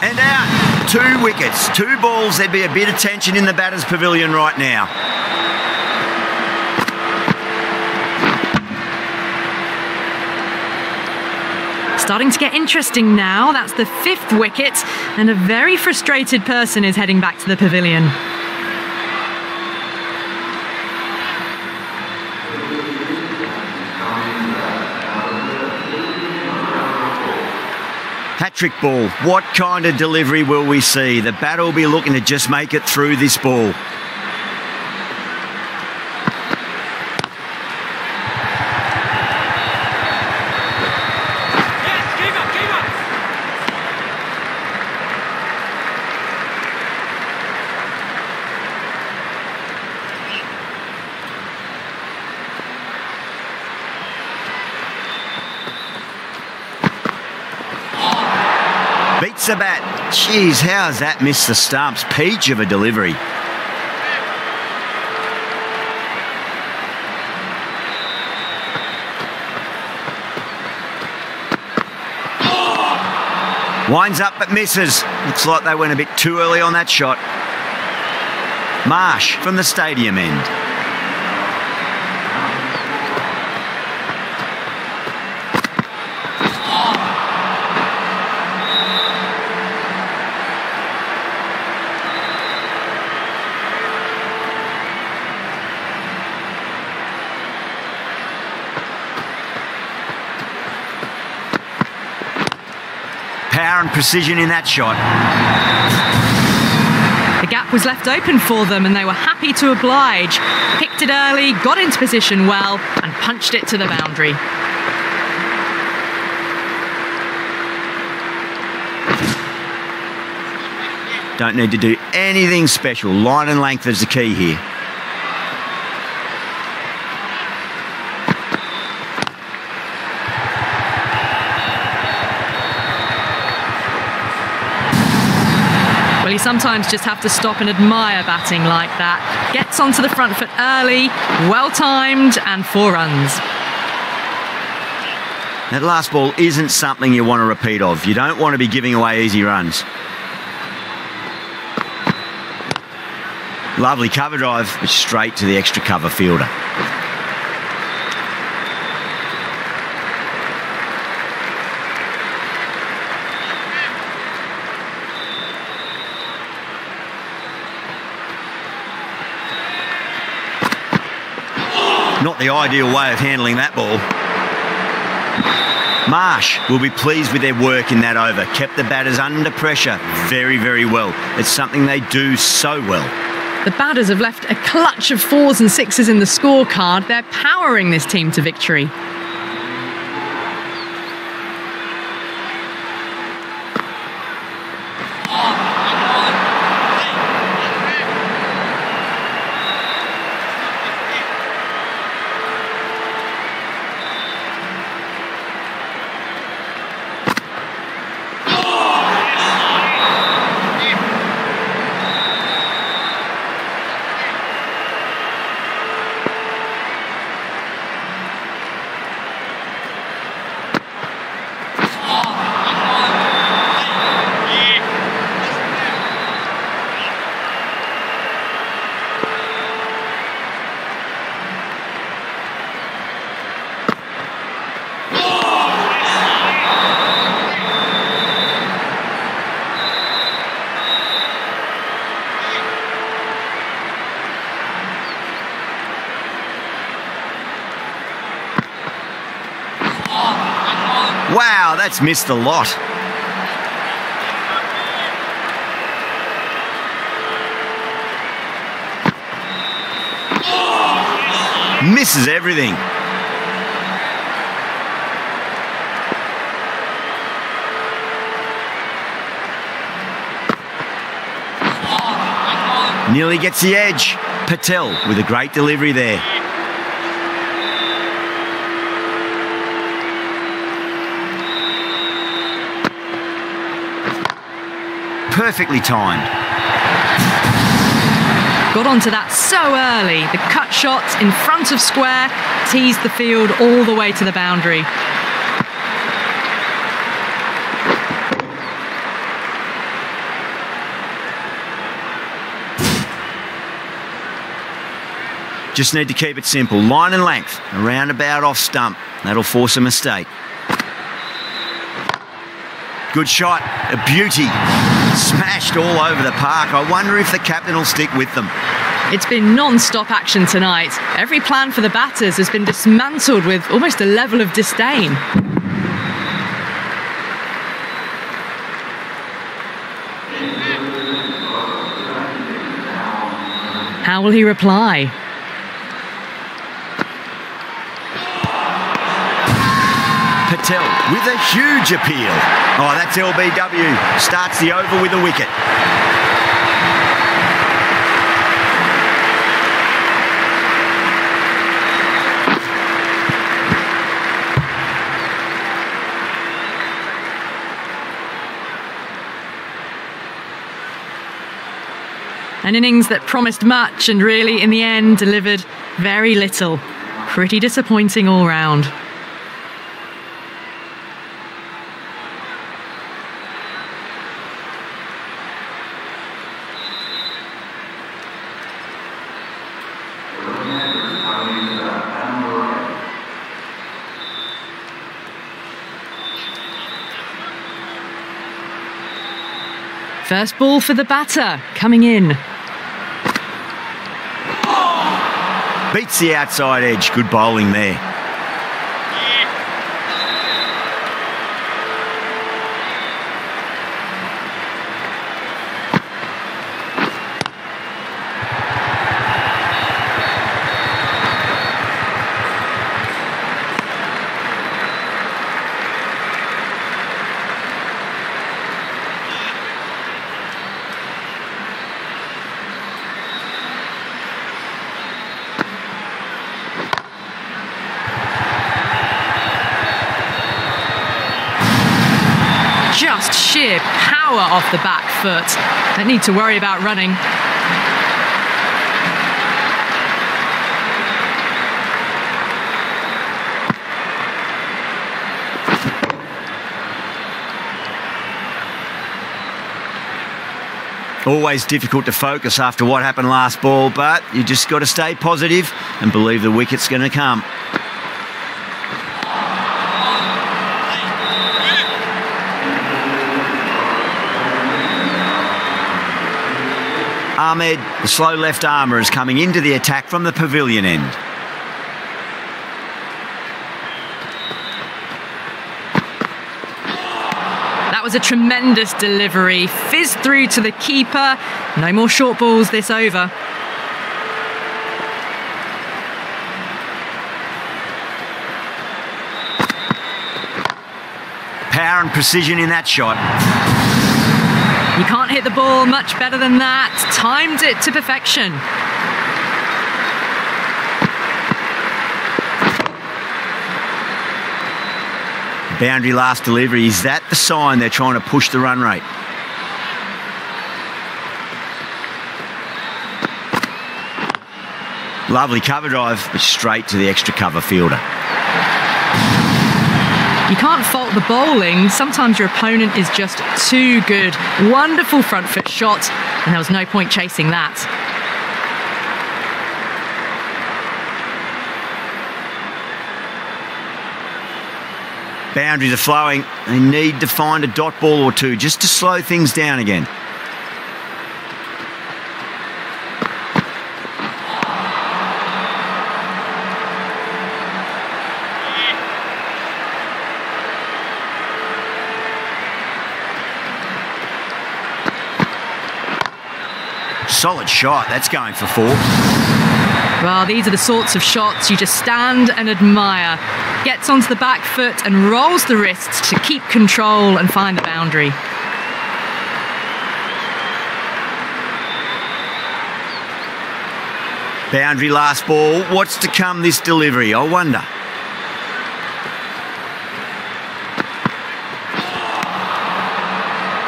And out. 2 wickets, 2 balls. There'd be a bit of tension in the batter's pavilion right now. Starting to get interesting now. That's the 5th wicket, and a very frustrated person is heading back to the pavilion. Hat-trick ball. What kind of delivery will we see? The batter will be looking to just make it through this ball. Beats the bat. Jeez, how's that missed the stumps? Peach of a delivery. Winds up but misses. Looks like they went a bit too early on that shot. Marsh from the stadium end. Power and precision in that shot. The gap was left open for them and they were happy to oblige. Picked it early, got into position well and punched it to the boundary. Don't need to do anything special. Line and length is the key here. You sometimes just have to stop and admire batting like that. Gets onto the front foot early, well-timed and 4 runs. That last ball isn't something you want to repeat of. You don't want to be giving away easy runs. Lovely cover drive, but straight to the extra cover fielder. Not the ideal way of handling that ball. Marsh will be pleased with their work in that over. Kept the batters under pressure very, very well. It's something they do so well. The batters have left a clutch of 4s and 6s in the scorecard. They're powering this team to victory. Wow, that's missed a lot. Oh, misses everything. Nearly gets the edge. Patel with a great delivery there. Perfectly timed. Got onto that so early. The cut shot in front of square teased the field all the way to the boundary. Just need to keep it simple. Line and length, a roundabout off stump. That'll force a mistake. Good shot, a beauty. Smashed all over the park. I wonder if the captain will stick with them. It's been non-stop action tonight. Every plan for the batters has been dismantled with almost a level of disdain. How will he reply? Patel with a huge appeal. Oh, that's LBW. Starts the over with a wicket. An innings that promised much and really, in the end, delivered very little. Pretty disappointing all round. First ball for the batter, coming in. Oh! Beats the outside edge, good bowling there. Just sheer power off the back foot. Don't need to worry about running. Always difficult to focus after what happened last ball, but you just got to stay positive and believe the wicket's going to come. Ahmed, the slow left armour, is coming into the attack from the pavilion end. That was a tremendous delivery. Fizzed through to the keeper. No more short balls this over. Power and precision in that shot. You can't hit the ball much better than that. Timed it to perfection. Boundary last delivery. Is that the sign they're trying to push the run rate? Lovely cover drive, but straight to the extra cover fielder. You can't fault the bowling. Sometimes your opponent is just too good. Wonderful front foot shot, and there was no point chasing that. Boundaries are flowing. They need to find a dot ball or two just to slow things down again. Solid shot. That's going for four. Well, these are the sorts of shots you just stand and admire. Gets onto the back foot and rolls the wrists to keep control and find the boundary. Boundary last ball. What's to come this delivery, I wonder?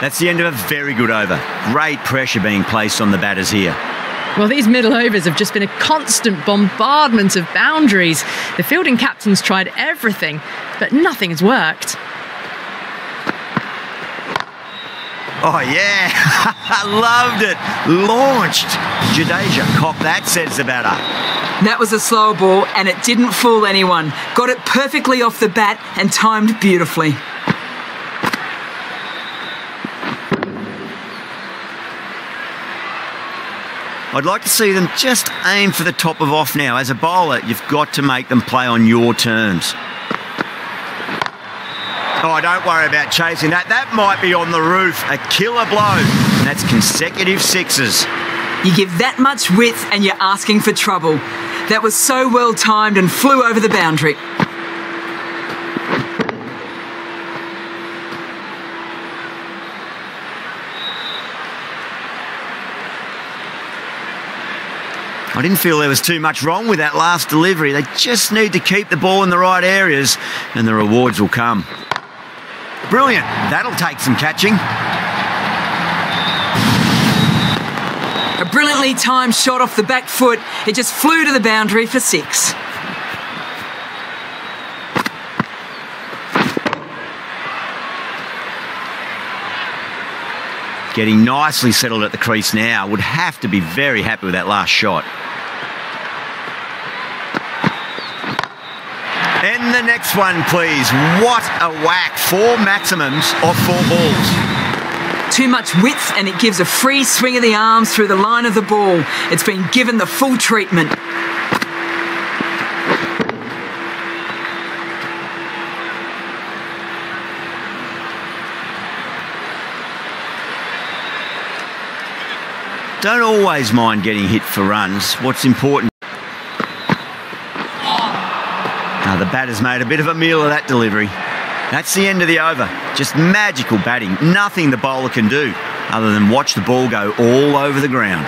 That's the end of a very good over. Great pressure being placed on the batters here. Well, these middle overs have just been a constant bombardment of boundaries. The fielding captain's tried everything, but nothing has worked. Oh, yeah. Loved it. Launched. Jadeja copped that, says the batter. That was a slow ball, and it didn't fool anyone. Got it perfectly off the bat and timed beautifully. I'd like to see them just aim for the top of off now. As a bowler, you've got to make them play on your terms. Oh, don't worry about chasing that. That might be on the roof. A killer blow. And that's consecutive sixes. You give that much width and you're asking for trouble. That was so well timed and flew over the boundary. I didn't feel there was too much wrong with that last delivery. They just need to keep the ball in the right areas and the rewards will come. Brilliant. That'll take some catching. A brilliantly timed shot off the back foot. It just flew to the boundary for six. Getting nicely settled at the crease now. Would have to be very happy with that last shot. And the next one, please. What a whack. Four maximums off four balls. Too much width and it gives a free swing of the arms through the line of the ball. It's been given the full treatment. Don't always mind getting hit for runs. What's important... Now the batter's made a bit of a meal of that delivery. That's the end of the over. Just magical batting. Nothing the bowler can do other than watch the ball go all over the ground.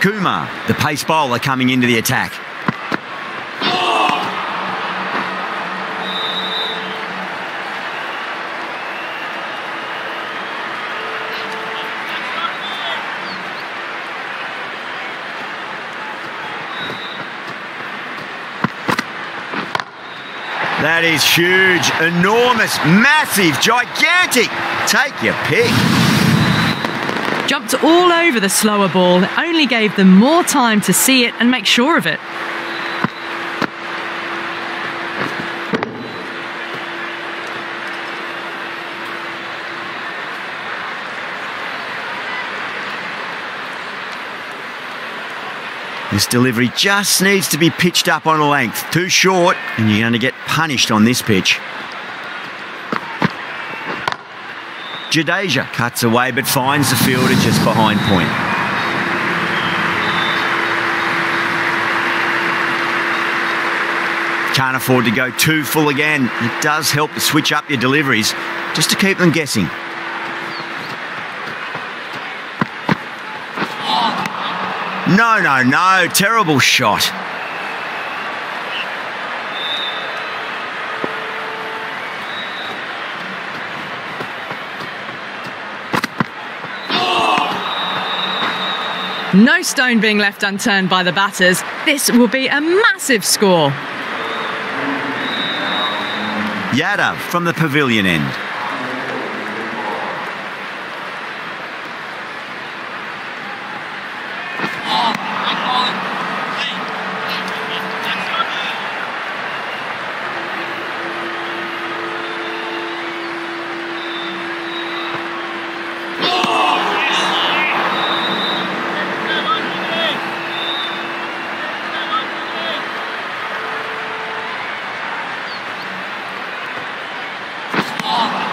Kumar, the pace bowler, coming into the attack. That is huge, enormous, massive, gigantic. Take your pick. Jumped all over the slower ball. It only gave them more time to see it and make sure of it. This delivery just needs to be pitched up on a length. Too short, and you're going to get punished on this pitch. Jadeja cuts away but finds the fielder just behind point. Can't afford to go too full again. It does help to switch up your deliveries just to keep them guessing. No, no, no. Terrible shot. No stone being left unturned by the batters. This will be a massive score. Yadav from the pavilion end. Oh.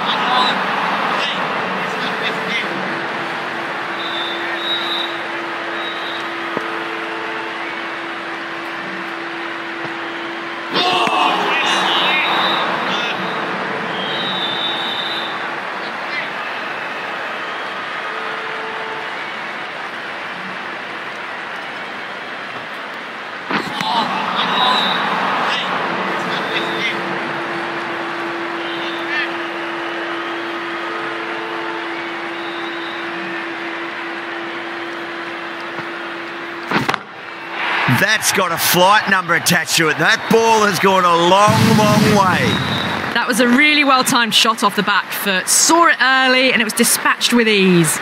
That's got a flight number attached to it. That ball has gone a long, long way. That was a really well-timed shot off the back foot. Saw it early and it was dispatched with ease.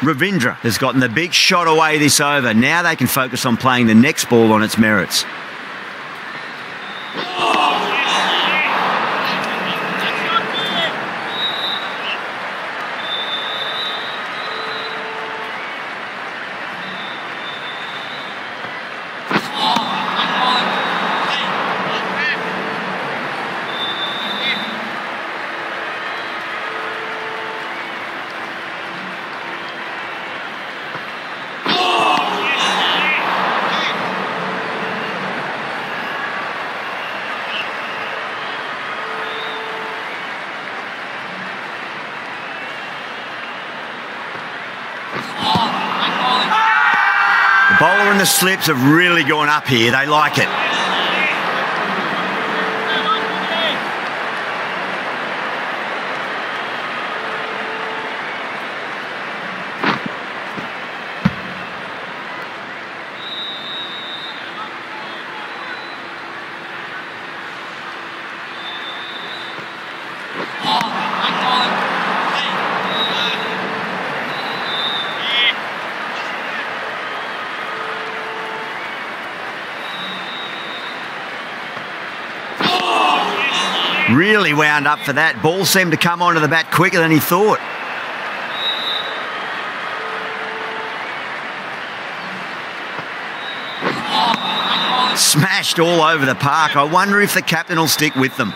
Ravindra has gotten the big shot away this over. Now they can focus on playing the next ball on its merits. Bowler and the slips have really gone up here. They like it. Really wound up for that. Ball seemed to come onto the bat quicker than he thought. Smashed all over the park. I wonder if the captain will stick with them.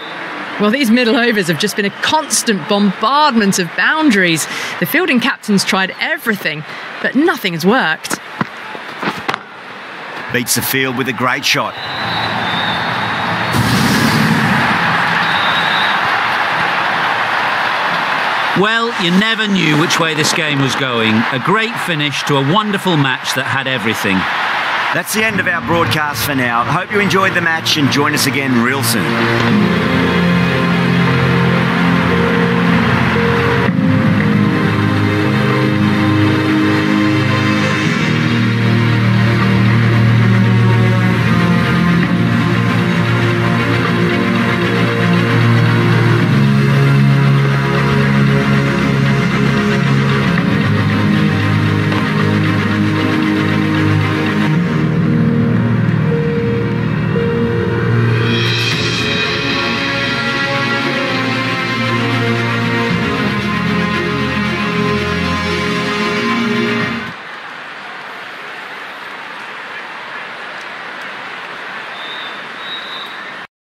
Well, these middle overs have just been a constant bombardment of boundaries. The fielding captain's tried everything, but nothing has worked. Beats the field with a great shot. Well, you never knew which way this game was going. A great finish to a wonderful match that had everything. That's the end of our broadcast for now. Hope you enjoyed the match and join us again real soon.